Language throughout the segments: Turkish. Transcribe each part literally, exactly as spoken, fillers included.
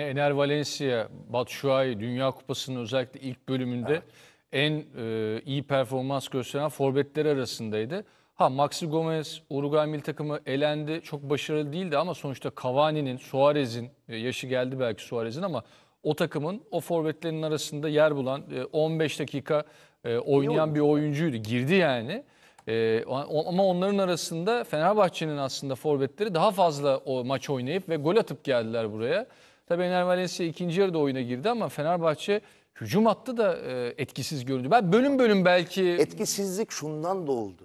Enner Valencia, Batshuayi, Dünya Kupası'nın özellikle ilk bölümünde evet. en e, iyi performans gösteren forvetler arasındaydı. Ha, Maxi Gomez, Uruguay milli takımı elendi. Çok başarılı değildi ama sonuçta Cavani'nin, Suarez'in, yaşı geldi belki Suarez'in ama o takımın o forvetlerin arasında yer bulan on beş dakika oynayan bir oyuncuydu. Girdi yani. Ama onların arasında Fenerbahçe'nin aslında forvetleri daha fazla o maç oynayıp ve gol atıp geldiler buraya. Tabii Enner Valencia ikinci yarıda oyuna girdi ama Fenerbahçe hücum hattı da etkisiz göründü. Ben bölüm bölüm belki... Etkisizlik şundan da oldu.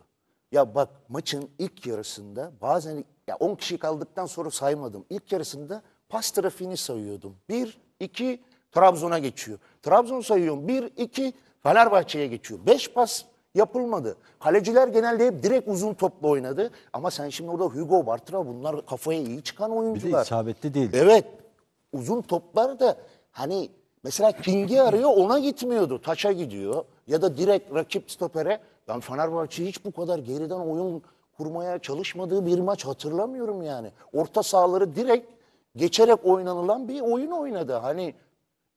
Ya bak, maçın ilk yarısında bazen ya on kişi kaldıktan sonra saymadım. İlk yarısında pas trafiğini sayıyordum. bir iki Trabzon'a geçiyor. Trabzon sayıyorum. bir iki Fenerbahçe'ye geçiyor. beş pas yapılmadı. Kaleciler genelde hep direkt uzun topla oynadı. Ama sen şimdi orada Hugo, Bartra, bunlar kafaya iyi çıkan oyuncular. Bir de isabetli değil. Evet. Uzun toplar da hani mesela King'i arıyor, ona gitmiyordu. Taça gidiyor ya da direkt rakip stopere. Ben Fenerbahçe hiç bu kadar geriden oyun kurmaya çalışmadığı bir maç hatırlamıyorum yani. Orta sahaları direkt geçerek oynanılan bir oyun oynadı. Hani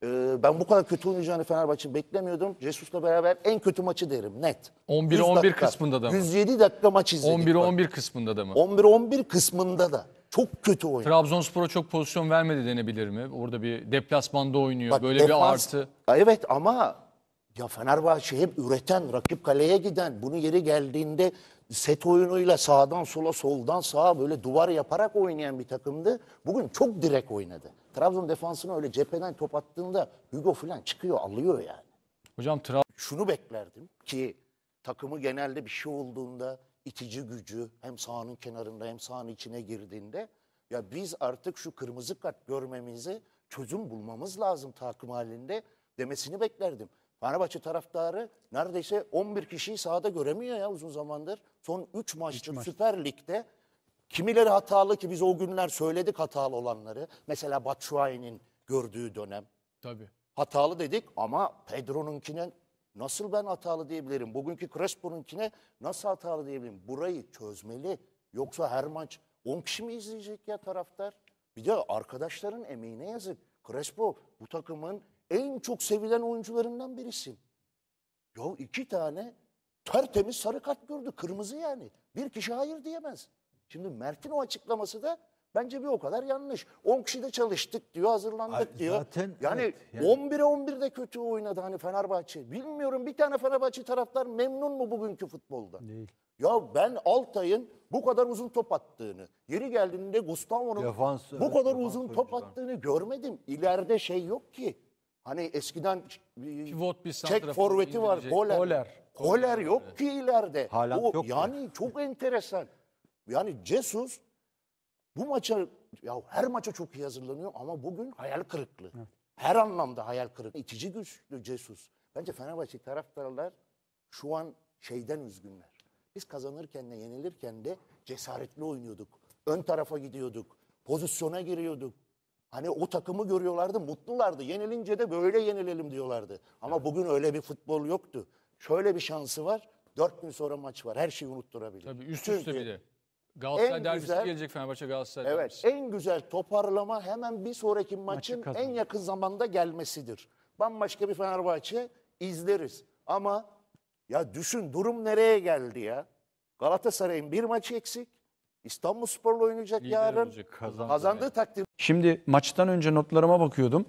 e, ben bu kadar kötü oynayacağını Fenerbahçe beklemiyordum. Jesus'la beraber en kötü maçı derim net. on bir on bir kısmında da mı? yüz yedi dakika maç izledik. on bir on bir kısmında da mı? on bir on bir kısmında da. Çok kötü oynadı. Trabzonspor'a çok pozisyon vermedi denebilir mi? Orada bir deplasmanda oynuyor. Bak, böyle defans, bir artı. Evet ama... Ya Fenerbahçe hep üreten, rakip kaleye giden, bunu yeri geldiğinde set oyunuyla sağdan sola, soldan sağa böyle duvar yaparak oynayan bir takımdı. Bugün çok direkt oynadı. Trabzon defansına öyle cepheden top attığında Hugo falan çıkıyor, alıyor yani. Hocam Trabzon... Şunu beklerdim ki takımı genelde bir şey olduğunda itici gücü hem sahanın kenarında hem sahanın içine girdiğinde ya biz artık şu kırmızı kart görmemizi, çözüm bulmamız lazım takım halinde demesini beklerdim. Fenerbahçe taraftarı neredeyse on bir kişiyi sahada göremiyor ya uzun zamandır. Son üç maçtır maç. Süper Lig'de kimileri hatalı ki biz o günler söyledik hatalı olanları. Mesela Batshuayi'nin gördüğü dönem. Tabii. Hatalı dedik ama Pedro'nunkine nasıl ben hatalı diyebilirim? Bugünkü Crespo'nunkine nasıl hatalı diyebilirim? Burayı çözmeli. Yoksa her maç on kişi mi izleyecek ya taraftar? Bir de arkadaşların emeğine yazık. Crespo bu takımın en çok sevilen oyuncularından birisin. Ya iki tane tertemiz sarı kart gördü. Kırmızı yani. Bir kişi hayır diyemez. Şimdi Mert'in o açıklaması da bence bir o kadar yanlış. on kişide çalıştık diyor, hazırlandık Ay, diyor. Zaten, yani evet, yani. on bire on bir de kötü oynadı hani Fenerbahçe. Bilmiyorum, bir tane Fenerbahçe taraftar memnun mu bugünkü futbolda? Değil. Ya ben Altay'ın bu kadar uzun top attığını, yeri geldiğinde Gustavo'nun bu evet, kadar uzun top attığını görmedim. İleride şey yok ki. Hani eskiden pivot bir çek forveti var, Koler. Koler, Koler yok evet. ki ileride. Hala o, yok yani ya. Çok enteresan. Yani Jesus bu maça, ya her maça çok iyi hazırlanıyor ama bugün hayal kırıklığı. Evet. Her anlamda hayal kırıklığı. İtici güçlü Jesus. Bence Fenerbahçe taraftarlar şu an şeyden üzgünler. Biz kazanırken de yenilirken de cesaretli oynuyorduk. Ön tarafa gidiyorduk. Pozisyona giriyorduk. Hani o takımı görüyorlardı, mutlulardı. Yenilince de böyle yenilelim diyorlardı. Ama evet. bugün öyle bir futbol yoktu. Şöyle bir şansı var, dört gün sonra maç var. Her şeyi unutturabilir. Tabii üst üste Çünkü bile. Galatasaray derbisi güzel, gelecek Fenerbahçe Galatasaray evet, derbisi. Evet, en güzel toparlama hemen bir sonraki maçın Maçı en yakın zamanda gelmesidir. Bambaşka bir Fenerbahçe izleriz. Ama ya düşün, durum nereye geldi ya? Galatasaray'ın bir maçı eksik. İstanbulspor'la oynayacak Lider yarın. Olacak, kazandı kazandığı yani. takdirde. Şimdi maçtan önce notlarıma bakıyordum.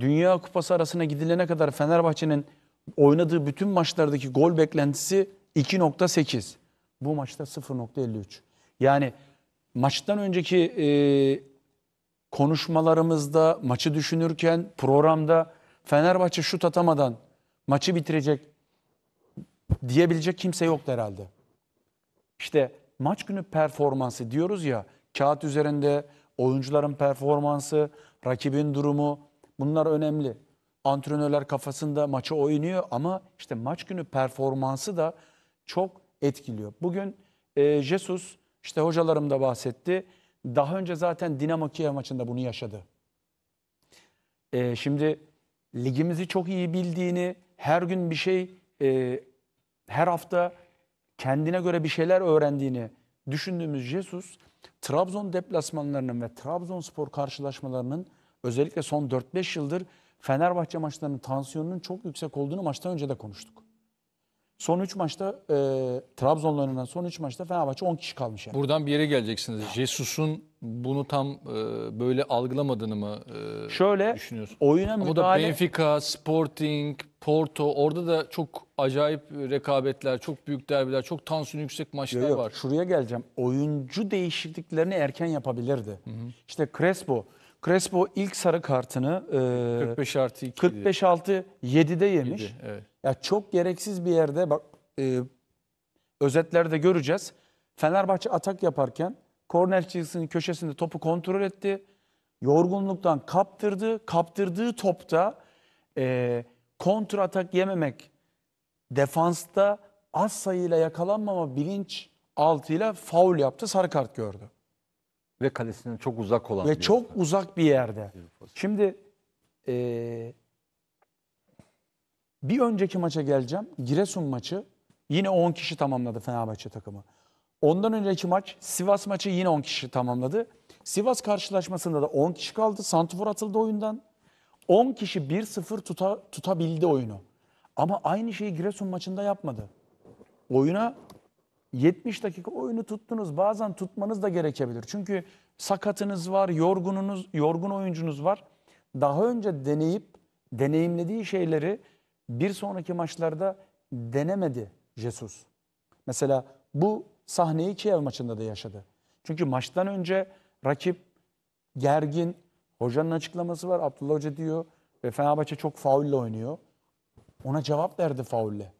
Dünya Kupası arasına gidilene kadar Fenerbahçe'nin oynadığı bütün maçlardaki gol beklentisi iki nokta sekiz. Bu maçta sıfır nokta elli üç. Yani maçtan önceki e, konuşmalarımızda, maçı düşünürken, programda Fenerbahçe şut atamadan maçı bitirecek diyebilecek kimse yoktu herhalde. İşte maç günü performansı diyoruz ya, kağıt üzerinde oyuncuların performansı, rakibin durumu, bunlar önemli. Antrenörler kafasında maçı oynuyor ama işte maç günü performansı da çok etkiliyor. Bugün e, Jesus, işte hocalarım da bahsetti, daha önce zaten Dinamo Kiev maçında bunu yaşadı. E, şimdi ligimizi çok iyi bildiğini, her gün bir şey, e, her hafta kendine göre bir şeyler öğrendiğini düşündüğümüz Jesus, Trabzon deplasmanlarının ve Trabzonspor karşılaşmalarının özellikle son dört beş yıldır Fenerbahçe maçlarının tansiyonunun çok yüksek olduğunu maçtan önce de konuştuk. Son üç maçta e, Trabzon'la oynanan son üç maçta Fenerbahçe on kişi kalmış. Yani. Buradan bir yere geleceksiniz. Jesus'un bunu tam e, böyle algılamadığını mı e, şöyle, düşünüyorsun? Şöyle oyuna müdahale... Ama da Benfica, Sporting, Porto, orada da çok acayip rekabetler, çok büyük derbiler, çok tansiyon yüksek maçlar yok, yok. var. Şuraya geleceğim. Oyuncu değişikliklerini erken yapabilirdi. Hı hı. İşte Crespo. Crespo ilk sarı kartını e, kırk beş artı yedi'de yemiş. yedi, evet. Ya çok gereksiz bir yerde bak e, özetlerde göreceğiz. Fenerbahçe atak yaparken Kornelçuk'un köşesinde topu kontrol etti. Yorgunluktan kaptırdı. Kaptırdığı topta e, kontra atak yememek, defansta az sayıyla yakalanmama bilinç altıyla faul yaptı. Sarı kart gördü. Ve kalesinin çok uzak olan. Ve çok yerde. uzak bir yerde. Şimdi e, bir önceki maça geleceğim. Giresun maçı yine on kişi tamamladı Fenerbahçe takımı. Ondan önceki maç Sivas maçı yine on kişi tamamladı. Sivas karşılaşmasında da on kişi kaldı. Santifor atıldı oyundan. on kişi bir sıfır tuta, tutabildi oyunu. Ama aynı şeyi Giresun maçında yapmadı. Oyuna... yetmiş dakika oyunu tuttunuz. Bazen tutmanız da gerekebilir. Çünkü sakatınız var, yorgununuz, yorgun oyuncunuz var. Daha önce deneyip deneyimlediği şeyleri bir sonraki maçlarda denemedi Jesus. Mesela bu sahneyi Kiev maçında da yaşadı. Çünkü maçtan önce rakip gergin. Hocanın açıklaması var. Abdullah Hoca diyor ve Fenerbahçe çok faulle oynuyor. Ona cevap verdi faulle.